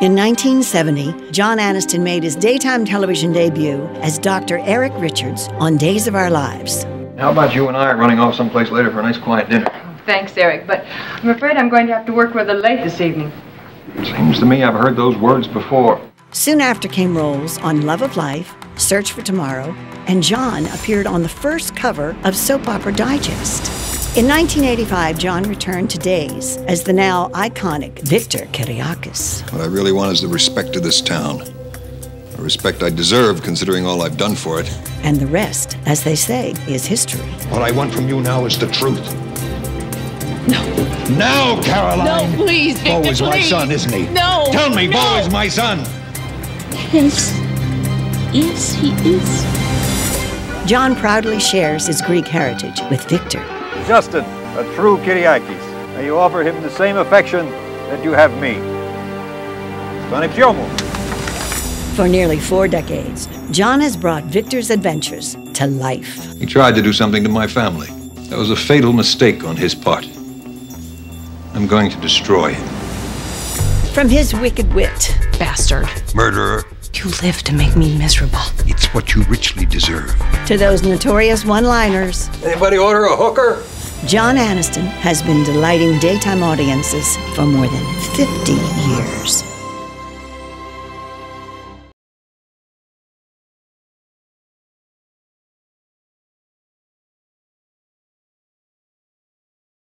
In 1970, John Aniston made his daytime television debut as Dr. Eric Richards on Days of Our Lives. How about you and I running off someplace later for a nice quiet dinner? Oh, thanks, Eric, but I'm afraid I'm going to have to work rather late this evening. Seems to me I've heard those words before. Soon after came roles on Love of Life, Search for Tomorrow, and John appeared on the first cover of Soap Opera Digest. In 1985, John returned to Days as the now iconic Victor Kiriakis. What I really want is the respect of this town. A respect I deserve, considering all I've done for it. And the rest, as they say, is history. What I want from you now is the truth. No. Now, Caroline! No, please, Victor, Beau is my son, isn't he? No! Tell me, no. Beau is my son! Yes, he is. John proudly shares his Greek heritage with Victor. Justin, a true Kiriakis. May you offer him the same affection that you have me. For nearly 4 decades, John has brought Victor's adventures to life. He tried to do something to my family. That was a fatal mistake on his part. I'm going to destroy him. From his wicked wit. Bastard. Murderer. You live to make me miserable. It's what you richly deserve. To those notorious one-liners. Anybody order a hooker? John Aniston has been delighting daytime audiences for more than 50 years.